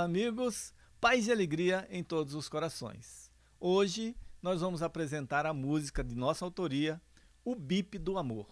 Olá, amigos! Paz e alegria em todos os corações. Hoje nós vamos apresentar a música de nossa autoria, o BIP do amor.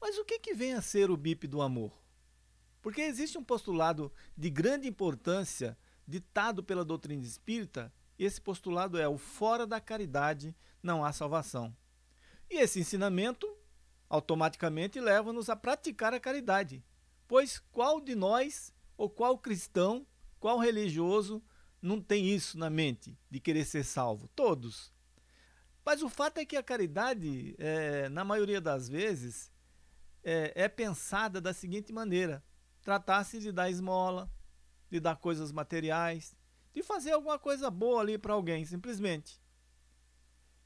Mas o que vem a ser o BIP do amor? Porque existe um postulado de grande importância ditado pela doutrina espírita, e esse postulado é: o fora da caridade não há salvação. E esse ensinamento automaticamente leva-nos a praticar a caridade, pois qual de nós, ou qual cristão, qual religioso não tem isso na mente, de querer ser salvo? Todos. Mas o fato é que a caridade, na maioria das vezes, é pensada da seguinte maneira: tratar-se de dar esmola, de dar coisas materiais, de fazer alguma coisa boa ali para alguém, simplesmente.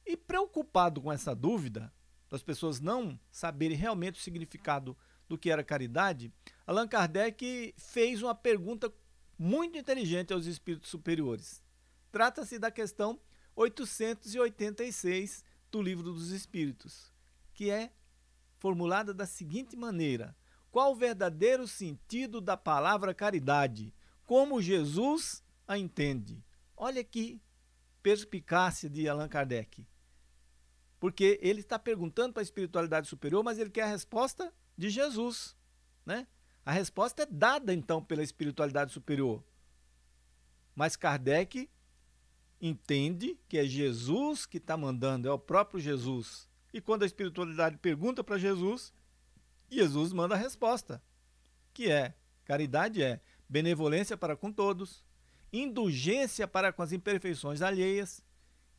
E preocupado com essa dúvida, das pessoas não saberem realmente o significado do que era caridade, Allan Kardec fez uma pergunta muito inteligente aos espíritos superiores. Trata-se da questão 886 do Livro dos Espíritos, que é formulada da seguinte maneira: qual o verdadeiro sentido da palavra caridade? Como Jesus a entende? Olha que perspicácia de Allan Kardec, porque ele está perguntando para a espiritualidade superior, mas ele quer a resposta de Jesus, né? A resposta é dada, então, pela espiritualidade superior. Mas Kardec entende que é Jesus que está mandando, é o próprio Jesus. E quando a espiritualidade pergunta para Jesus, Jesus manda a resposta, que é: caridade é benevolência para com todos, indulgência para com as imperfeições alheias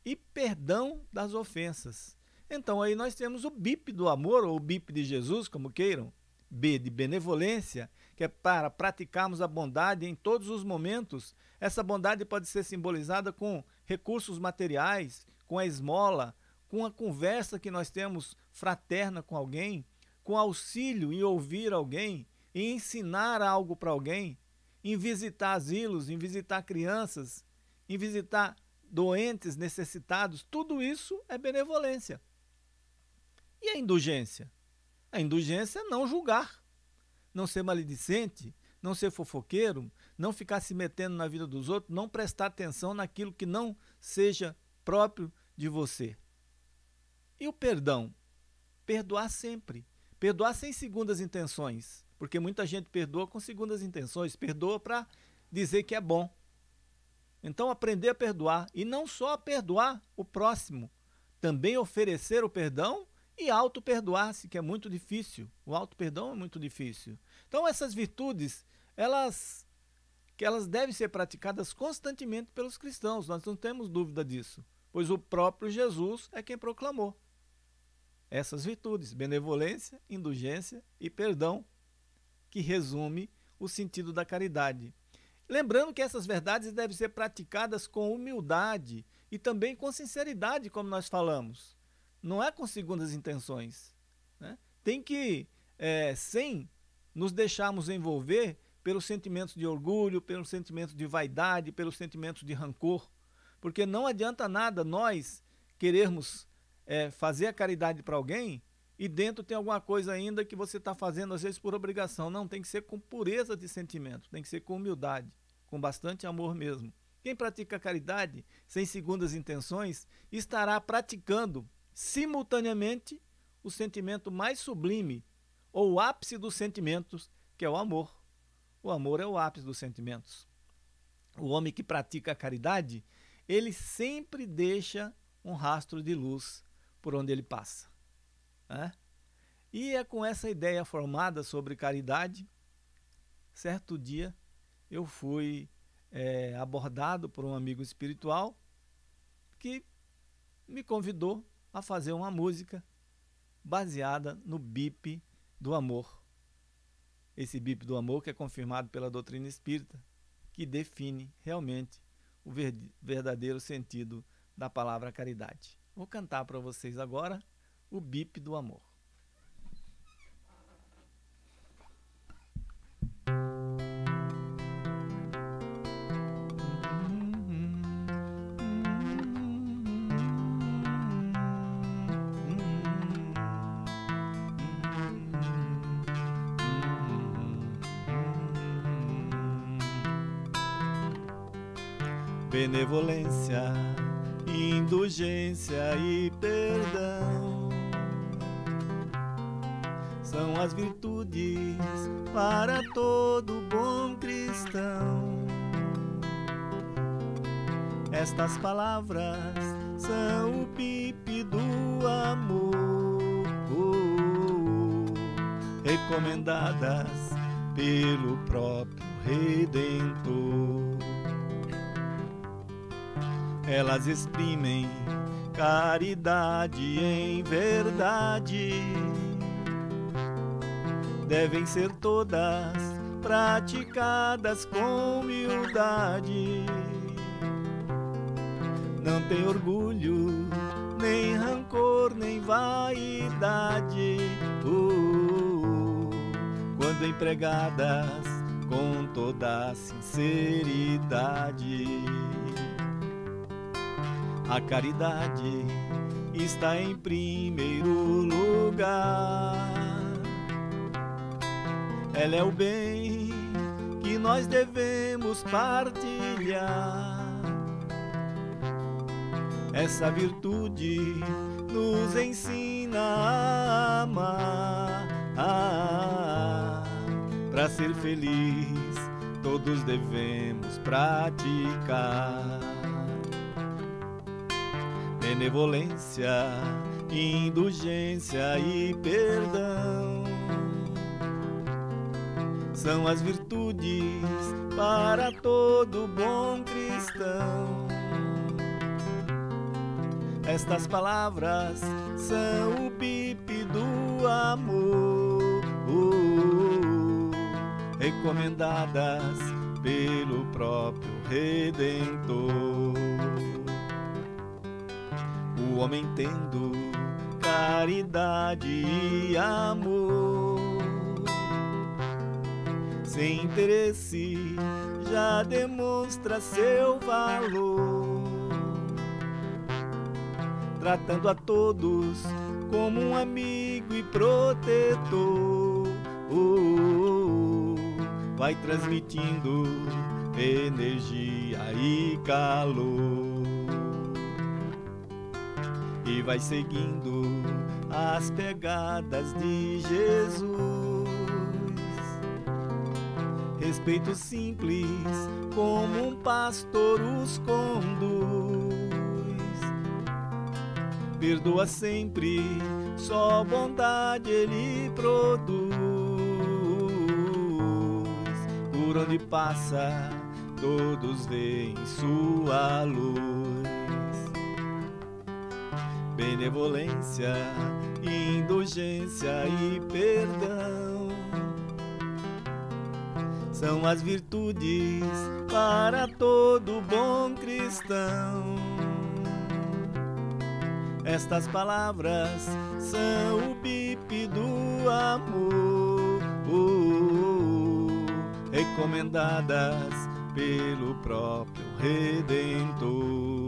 e perdão das ofensas. Então, aí nós temos o BIP do amor, ou o BIP de Jesus, como queiram, B de benevolência, que é para praticarmos a bondade em todos os momentos. Essa bondade pode ser simbolizada com recursos materiais, com a esmola, com a conversa que nós temos fraterna com alguém, com auxílio em ouvir alguém, em ensinar algo para alguém, em visitar asilos, em visitar crianças, em visitar doentes, necessitados. Tudo isso é benevolência. E a indulgência? A indulgência é não julgar, não ser maledicente, não ser fofoqueiro, não ficar se metendo na vida dos outros, não prestar atenção naquilo que não seja próprio de você. E o perdão? Perdoar sempre. Perdoar sem segundas intenções, porque muita gente perdoa com segundas intenções, perdoa para dizer que é bom. Então, aprender a perdoar, e não só perdoar o próximo, também oferecer o perdão e auto-perdoar-se, que é muito difícil. O auto-perdão é muito difícil. Então, essas virtudes, elas devem ser praticadas constantemente pelos cristãos, nós não temos dúvida disso, pois o próprio Jesus é quem proclamou essas virtudes: benevolência, indulgência e perdão, que resume o sentido da caridade. Lembrando que essas verdades devem ser praticadas com humildade e também com sinceridade, como nós falamos. Não é com segundas intenções, né? Tem que, sem nos deixarmos envolver pelos sentimentos de orgulho, pelos sentimentos de vaidade, pelos sentimentos de rancor, porque não adianta nada nós querermos fazer a caridade para alguém e dentro tem alguma coisa ainda que você está fazendo, às vezes, por obrigação. Não, tem que ser com pureza de sentimento, tem que ser com humildade, com bastante amor mesmo. Quem pratica a caridade sem segundas intenções estará praticando simultaneamente o sentimento mais sublime, ou o ápice dos sentimentos, que é o amor. O amor é o ápice dos sentimentos. O homem que pratica a caridade, ele sempre deixa um rastro de luz por onde ele passa, né? E é com essa ideia formada sobre caridade, certo dia eu fui abordado por um amigo espiritual que me convidou a fazer uma música baseada no BIP do amor. Esse BIP do amor que é confirmado pela doutrina espírita, que define realmente o verdadeiro sentido da palavra caridade. Vou cantar para vocês agora o BIP do amor. benevolência, indulgência e perdão são as virtudes para todo bom cristão. Estas palavras são o BIP do amor, recomendadas pelo próprio Redentor. Elas exprimem caridade em verdade, devem ser todas praticadas com humildade. Não tem orgulho, nem rancor, nem vaidade, quando empregadas com toda sinceridade. A caridade está em primeiro lugar, ela é o bem que nós devemos partilhar. Essa virtude nos ensina a amar. Para ser feliz, todos devemos praticar benevolência, indulgência e perdão. São as virtudes para todo bom cristão. Estas palavras são o BIP do amor, recomendadas pelo próprio Redentor. O homem tendo caridade e amor, sem interesse já demonstra seu valor, tratando a todos como um amigo e protetor, vai transmitindo energia e calor, e vai seguindo as pegadas de Jesus. Respeito simples, como um pastor os conduz. Perdoa sempre, só bondade ele produz. Por onde passa, todos veem sua luz. Benevolência, indulgência e perdão são as virtudes para todo bom cristão. Estas palavras são o BIP do amor, recomendadas pelo próprio Redentor.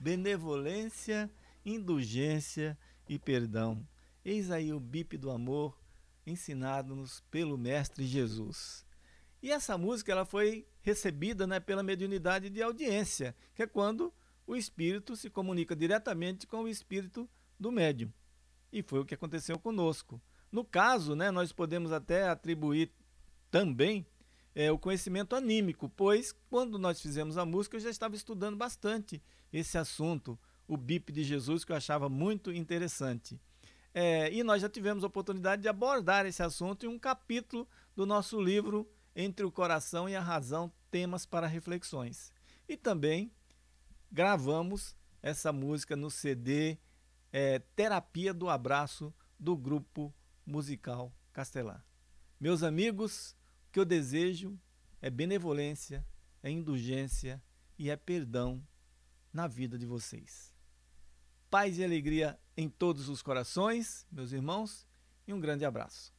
Benevolência, indulgência e perdão. Eis aí o BIP do amor, ensinado-nos pelo Mestre Jesus. E essa música ela foi recebida, né, pela mediunidade de audiência, que é quando o espírito se comunica diretamente com o espírito do médium. E foi o que aconteceu conosco. No caso, né, nós podemos até atribuir também o conhecimento anímico, pois quando nós fizemos a música eu já estava estudando bastante esse assunto, o BIP de Jesus, que eu achava muito interessante. E nós já tivemos a oportunidade de abordar esse assunto em um capítulo do nosso livro Entre o Coração e a Razão, Temas para Reflexões. E também gravamos essa música no CD Terapia do Abraço, do Grupo Musical Castelar. Meus amigos, o que eu desejo é benevolência, é indulgência e é perdão na vida de vocês. Paz e alegria em todos os corações, meus irmãos, e um grande abraço.